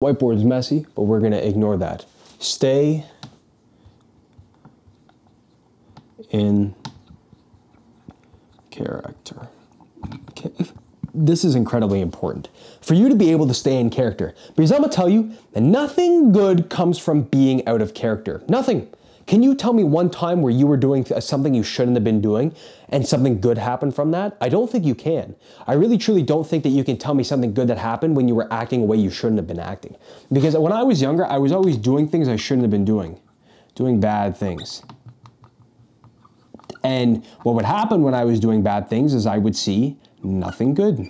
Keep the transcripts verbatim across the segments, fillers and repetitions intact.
Whiteboard's messy, but we're gonna ignore that. Stay in character. Okay. This is incredibly important for you to be able to stay in character, because I'm gonna tell you that nothing good comes from being out of character. Nothing. Can you tell me one time where you were doing something you shouldn't have been doing and something good happened from that? I don't think you can. I really truly don't think that you can tell me something good that happened when you were acting a way you shouldn't have been acting. Because when I was younger, I was always doing things I shouldn't have been doing, doing bad things. And what would happen when I was doing bad things is I would see nothing good.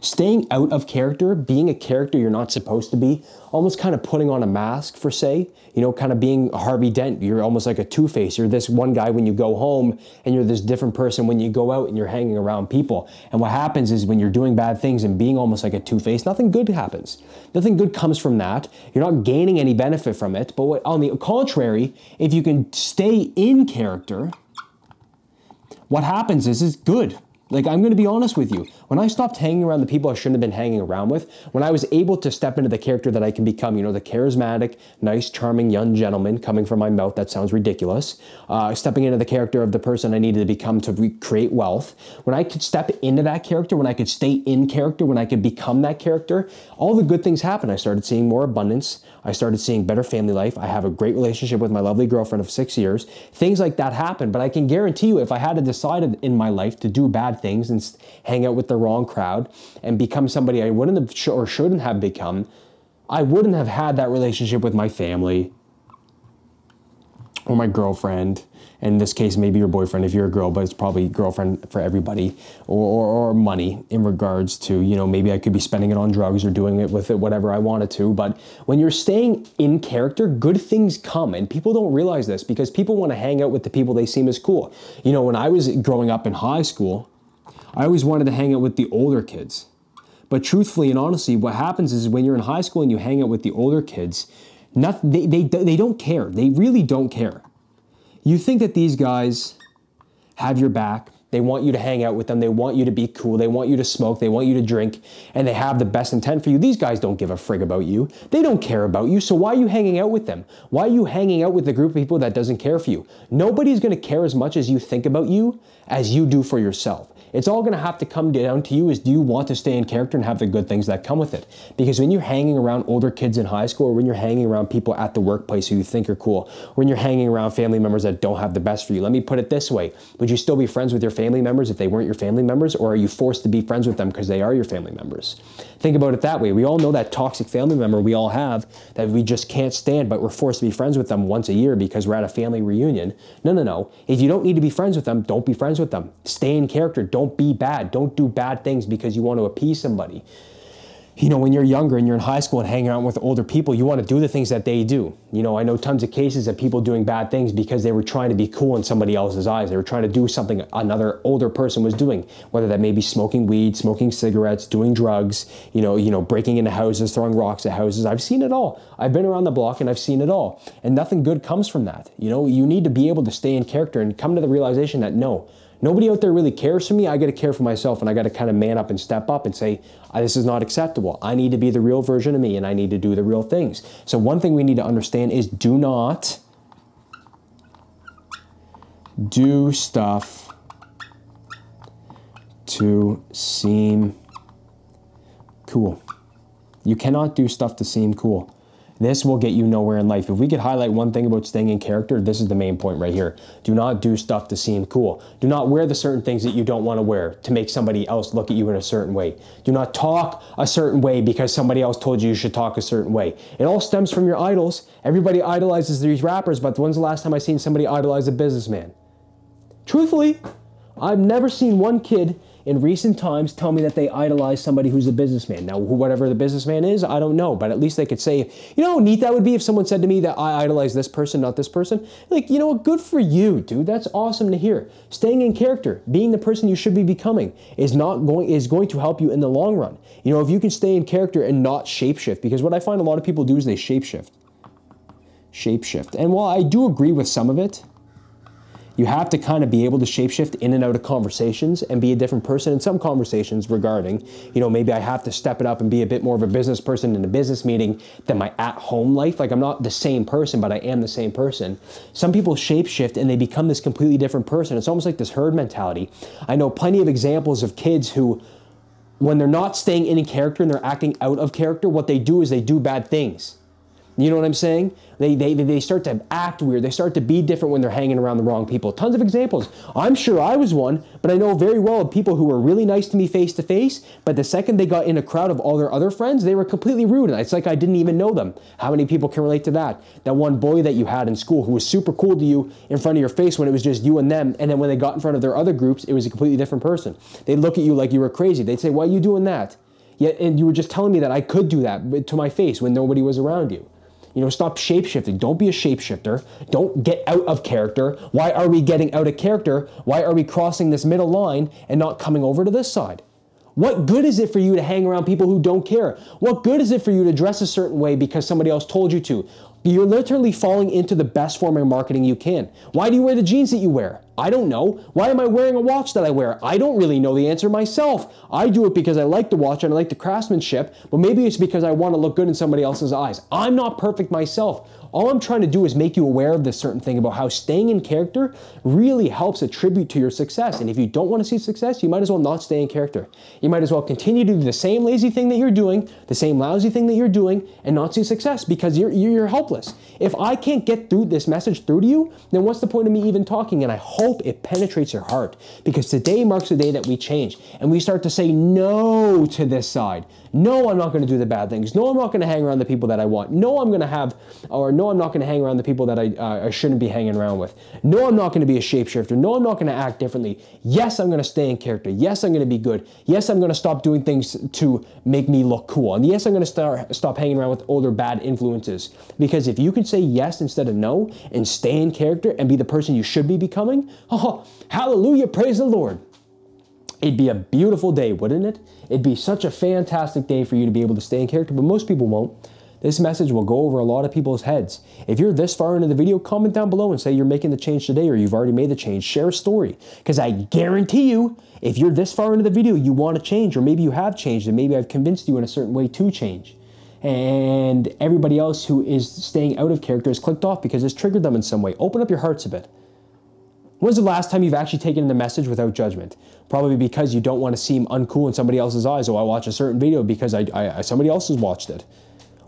Staying out of character, being a character you're not supposed to be, almost kind of putting on a mask for say, you know, kind of being Harvey Dent. You're almost like a two-face. You're this one guy when you go home, and you're this different person when you go out and you're hanging around people. And what happens is when you're doing bad things and being almost like a two-face, nothing good happens. Nothing good comes from that. You're not gaining any benefit from it. But what, on the contrary, if you can stay in character, what happens is it's good. Like, I'm going to be honest with you. When I stopped hanging around the people I shouldn't have been hanging around with, when I was able to step into the character that I can become, you know, the charismatic, nice, charming young gentleman coming from my mouth, that sounds ridiculous, uh, stepping into the character of the person I needed to become to recreate wealth. When I could step into that character, when I could stay in character, when I could become that character, all the good things happened. I started seeing more abundance. I started seeing better family life. I have a great relationship with my lovely girlfriend of six years. Things like that happen. But I can guarantee you, if I had to decide in my life to do bad things and hang out with the wrong crowd and become somebody I wouldn't have sh- or shouldn't have become, I wouldn't have had that relationship with my family or my girlfriend. In this case, maybe your boyfriend if you're a girl, but it's probably girlfriend for everybody, or, or, or money in regards to, you know, maybe I could be spending it on drugs or doing it with it, whatever I wanted to. But when you're staying in character, good things come, and people don't realize this because people want to hang out with the people they seem as cool. You know, when I was growing up in high school, I always wanted to hang out with the older kids. But truthfully and honestly, what happens is when you're in high school and you hang out with the older kids, nothing, they, they, they don't care. They really don't care. You think that these guys have your back. They want you to hang out with them. They want you to be cool. They want you to smoke. They want you to drink. And they have the best intent for you. These guys don't give a frig about you. They don't care about you. So why are you hanging out with them? Why are you hanging out with a group of people that doesn't care for you? Nobody's going to care as much as you think about you as you do for yourself. It's all going to have to come down to you is, do you want to stay in character and have the good things that come with it? Because when you're hanging around older kids in high school, or when you're hanging around people at the workplace who you think are cool, or when you're hanging around family members that don't have the best for you, let me put it this way. Would you still be friends with your family members if they weren't your family members? Or are you forced to be friends with them because they are your family members? Think about it that way. We all know that toxic family member we all have that we just can't stand, but we're forced to be friends with them once a year because we're at a family reunion. No, no, no. If you don't need to be friends with them, don't be friends with them. Stay in character. Don't be bad. Don't do bad things because you want to appease somebody. You know, when you're younger and you're in high school and hanging out with older people, you want to do the things that they do. You know, I know tons of cases of people doing bad things because they were trying to be cool in somebody else's eyes. They were trying to do something another older person was doing, whether that may be smoking weed, smoking cigarettes, doing drugs, you know, you know, breaking into houses, throwing rocks at houses. I've seen it all. I've been around the block and I've seen it all. And nothing good comes from that. You know, you need to be able to stay in character and come to the realization that no, nobody out there really cares for me. I got to care for myself, and I got to kind of man up and step up and say, this is not acceptable. I need to be the real version of me, and I need to do the real things. So one thing we need to understand is do not do stuff to seem cool. You cannot do stuff to seem cool. This will get you nowhere in life. If we could highlight one thing about staying in character, this is the main point right here. Do not do stuff to seem cool. Do not wear the certain things that you don't want to wear to make somebody else look at you in a certain way. Do not talk a certain way because somebody else told you you should talk a certain way. It all stems from your idols. Everybody idolizes these rappers, but when's the last time I've seen somebody idolize a businessman? Truthfully, I've never seen one kid in recent times tell me that they idolize somebody who's a businessman. Now, whatever the businessman is, I don't know, but at least they could say, you know how neat that would be if someone said to me that I idolize this person, not this person? Like, you know what, good for you, dude. That's awesome to hear. Staying in character, being the person you should be becoming is not going is going to help you in the long run. You know, if you can stay in character and not shapeshift, because what I find a lot of people do is they shapeshift. Shapeshift. And while I do agree with some of it, You have to kind of be able to shapeshift in and out of conversations and be a different person in some conversations regarding, you know, maybe I have to step it up and be a bit more of a business person in a business meeting than my at-home life. Like, I'm not the same person, but I am the same person. Some people shapeshift and they become this completely different person. It's almost like this herd mentality. I know plenty of examples of kids who, when they're not staying in character and they're acting out of character, what they do is they do bad things. You know what I'm saying? They, they, they start to act weird. They start to be different when they're hanging around the wrong people. Tons of examples. I'm sure I was one, but I know very well of people who were really nice to me face to face, but the second they got in a crowd of all their other friends, they were completely rude, and it's like I didn't even know them. How many people can relate to that? That one boy that you had in school who was super cool to you in front of your face when it was just you and them, and then when they got in front of their other groups, it was a completely different person. They'd look at you like you were crazy. They'd say, why are you doing that? Yet, and you were just telling me that I could do that to my face when nobody was around you. You know, stop shapeshifting. Don't be a shapeshifter. Don't get out of character. Why are we getting out of character? Why are we crossing this middle line and not coming over to this side? What good is it for you to hang around people who don't care? What good is it for you to dress a certain way because somebody else told you to? You're literally falling into the best form of marketing you can. Why do you wear the jeans that you wear? I don't know. Why am I wearing a watch that I wear? I don't really know the answer myself. I do it because I like the watch and I like the craftsmanship, but maybe it's because I want to look good in somebody else's eyes. I'm not perfect myself. All I'm trying to do is make you aware of this certain thing about how staying in character really helps attribute to your success. And if you don't want to see success, you might as well not stay in character. You might as well continue to do the same lazy thing that you're doing, the same lousy thing that you're doing, and not see success because you're, you're helpless. If I can't get through this message through to you, then what's the point of me even talking? And I hope it penetrates your heart, because today marks the day that we change and we start to say no to this side. No, I'm not going to do the bad things. No, I'm not going to hang around the people that I want. No, I'm going to have, or no, I'm not going to hang around the people that I, uh, I shouldn't be hanging around with. No, I'm not going to be a shapeshifter. No, I'm not going to act differently. Yes, I'm going to stay in character. Yes, I'm going to be good. Yes, I'm going to stop doing things to make me look cool. And yes, I'm going to start, stop hanging around with older bad influences. Because if you can say yes instead of no and stay in character and be the person you should be becoming, oh, hallelujah, praise the Lord. It'd be a beautiful day, wouldn't it? It'd be such a fantastic day for you to be able to stay in character, but most people won't. This message will go over a lot of people's heads. If you're this far into the video, comment down below and say you're making the change today or you've already made the change. Share a story, because I guarantee you, if you're this far into the video, you want to change, or maybe you have changed and maybe I've convinced you in a certain way to change. And everybody else who is staying out of character is clicked off because it's triggered them in some way. Open up your hearts a bit. When's the last time you've actually taken in the message without judgment? Probably because you don't want to seem uncool in somebody else's eyes. Oh, I watch a certain video because I, I, somebody else has watched it.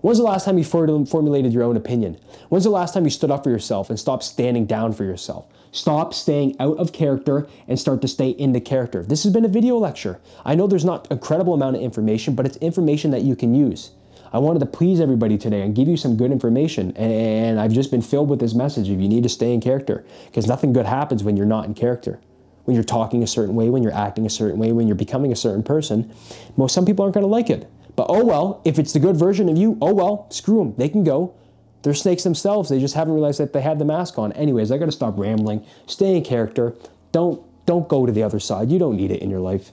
When's the last time you formulated your own opinion? When's the last time you stood up for yourself and stopped standing down for yourself? Stop staying out of character and start to stay into character. This has been a video lecture. I know there's not an incredible amount of information, but it's information that you can use. I wanted to please everybody today and give you some good information, and I've just been filled with this message of you need to stay in character, because nothing good happens when you're not in character. When you're talking a certain way, when you're acting a certain way, when you're becoming a certain person, most some people aren't going to like it. But oh well, if it's the good version of you, oh well, screw them, they can go. They're snakes themselves, they just haven't realized that they had the mask on. Anyways, I got to stop rambling, stay in character, don't, don't go to the other side, you don't need it in your life.